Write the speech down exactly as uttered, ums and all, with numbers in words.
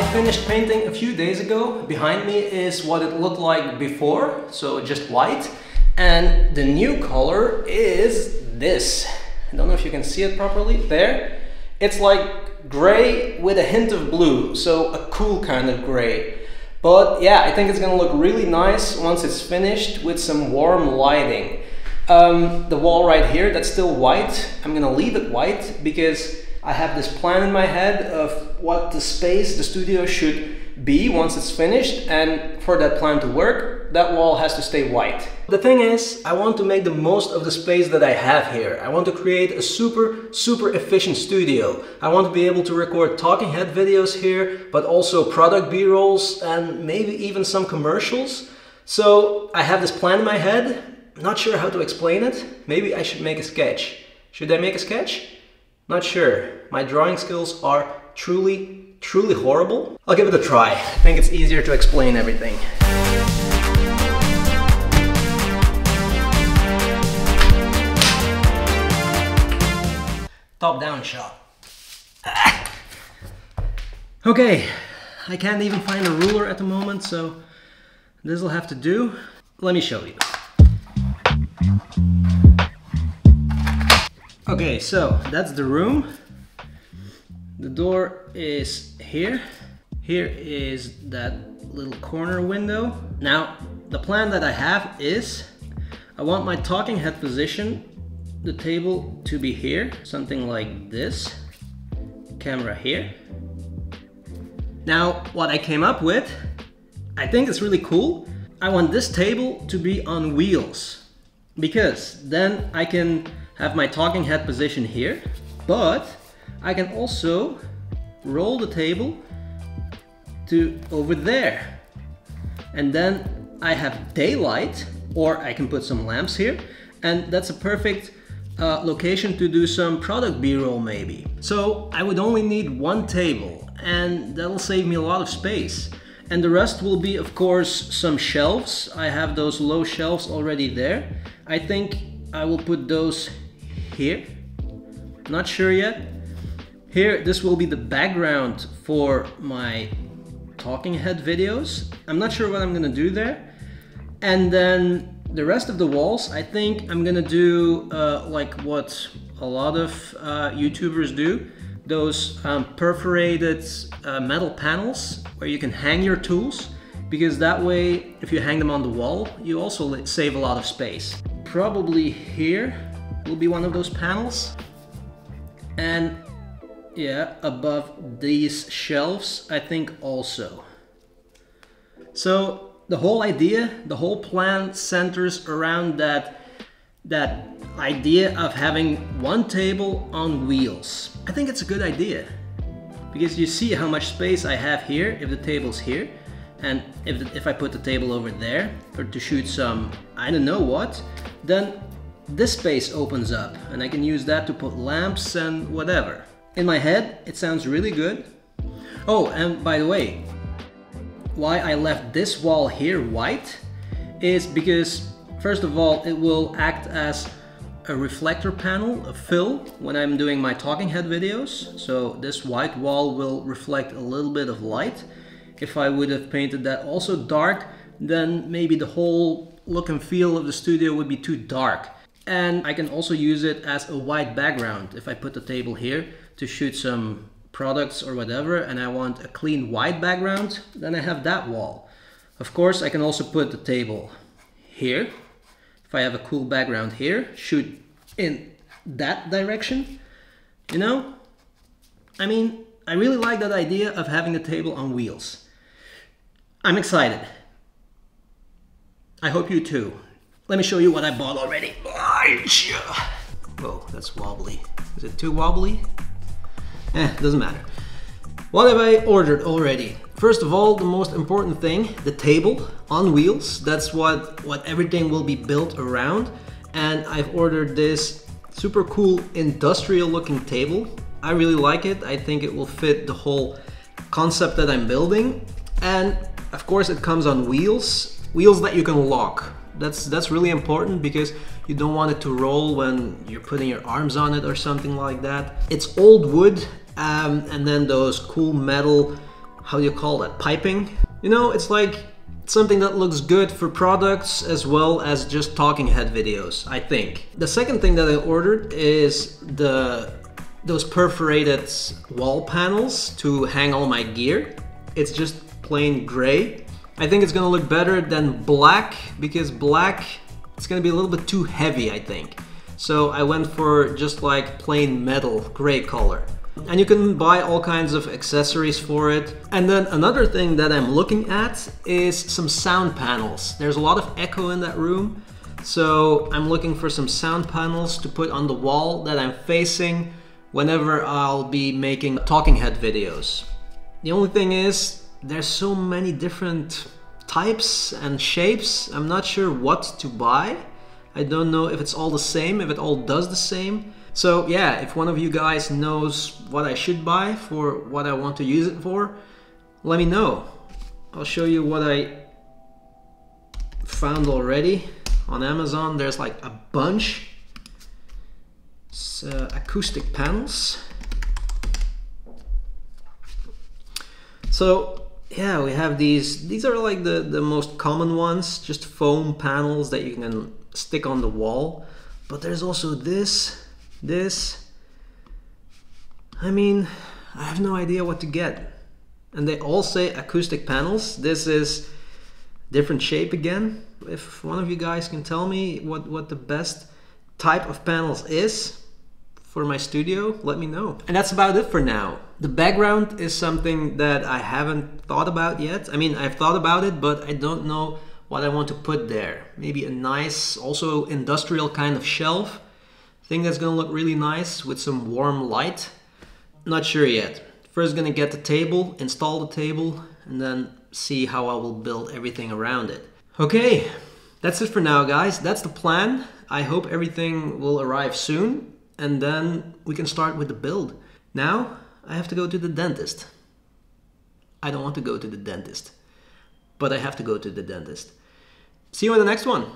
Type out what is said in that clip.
I finished painting a few days ago. Behind me is what it looked like before, so just white. And the new color is this. I don't know if you can see it properly. There. It's like gray with a hint of blue, so a cool kind of gray. But yeah, I think it's gonna look really nice once it's finished with some warm lighting. Um, the wall right here, that's still white. I'm gonna leave it white because I have this plan in my head of what the space, the studio should be once it's finished, and for that plan to work, that wall has to stay white. The thing is, I want to make the most of the space that I have here. I want to create a super, super efficient studio. I want to be able to record talking head videos here, but also product B-rolls and maybe even some commercials. So I have this plan in my head, not sure how to explain it. Maybe I should make a sketch. Should I make a sketch? Not sure. My drawing skills are truly, truly horrible. I'll give it a try. I think it's easier to explain everything. Top-down shot. Ah. Okay, I can't even find a ruler at the moment, so this will have to do. Let me show you. Okay, so that's the room. The door is here. Here is that little corner window. Now, the plan that I have is I want my talking head position, the table, to be here. Something like this. Camera here. Now, what I came up with, I think it's really cool. I want this table to be on wheels because then I can have my talking head position here, but I can also roll the table to over there. And then I have daylight, or I can put some lamps here, and that's a perfect uh, location to do some product B-roll maybe. So I would only need one table, and that'll save me a lot of space. And the rest will be, of course, some shelves. I have those low shelves already there. I think I will put those here, not sure yet. Here, this will be the background for my talking head videos. I'm not sure what I'm gonna do there. And then the rest of the walls, I think I'm gonna do uh, like what a lot of uh, YouTubers do, those um, perforated uh, metal panels where you can hang your tools, because that way, if you hang them on the wall, you also save a lot of space. Probably here will be one of those panels, and yeah, above these shelves I think also. So the whole idea, the whole plan centers around that that idea of having one table on wheels. I think it's a good idea because you see how much space I have here if the table's here, and if, if I put the table over there for to shoot some I don't know what, then this space opens up and I can use that to put lamps and whatever. In my head, it sounds really good. Oh, and by the way, why I left this wall here white is because, first of all, it will act as a reflector panel, a fill, when I'm doing my talking head videos. So this white wall will reflect a little bit of light. If I would have painted that also dark, then maybe the whole look and feel of the studio would be too dark. And I can also use it as a white background if I put the table here to shoot some products or whatever, and I want a clean white background, then I have that wall. Of course, I can also put the table here. If I have a cool background here, shoot in that direction. You know, I mean, I really like that idea of having the table on wheels. I'm excited. I hope you too. Let me show you what I bought already. Whoa, that's wobbly. Is it too wobbly? Eh, doesn't matter. What have I ordered already? First of all, the most important thing, the table on wheels. That's what, what everything will be built around. And I've ordered this super cool industrial looking table. I really like it. I think it will fit the whole concept that I'm building. And of course it comes on wheels, wheels that you can lock. That's, that's really important because you don't want it to roll when you're putting your arms on it or something like that. It's old wood um, and then those cool metal how do you call that, piping? You know, it's like something that looks good for products as well as just talking head videos, I think. The second thing that I ordered is the those perforated wall panels to hang all my gear. It's just plain gray. I think it's gonna look better than black, because black, it's gonna be a little bit too heavy, I think. So I went for just like plain metal gray color. And you can buy all kinds of accessories for it. And then another thing that I'm looking at is some sound panels. There's a lot of echo in that room, so I'm looking for some sound panels to put on the wall that I'm facing whenever I'll be making talking head videos. The only thing is, there's so many different types and shapes. I'm not sure what to buy. I don't know if it's all the same, if it all does the same. So yeah, if one of you guys knows what I should buy for what I want to use it for, let me know. I'll show you what I found already on Amazon. There's like a bunch. It's uh, acoustic panels. So yeah, we have these. These are like the, the most common ones, just foam panels that you can stick on the wall. But there's also this. This, I mean, I have no idea what to get. And they all say acoustic panels. This is different shape again. If one of you guys can tell me what, what the best type of panels is for my studio, let me know. And that's about it for now. The background is something that I haven't thought about yet. I mean, I've thought about it, but I don't know what I want to put there. Maybe a nice, also industrial kind of shelf. I think that's gonna look really nice with some warm light. Not sure yet. First gonna get the table, install the table, and then see how I will build everything around it. Okay, that's it for now, guys. That's the plan. I hope everything will arrive soon, and then we can start with the build. Now, I have to go to the dentist. I don't want to go to the dentist, but I have to go to the dentist. See you in the next one.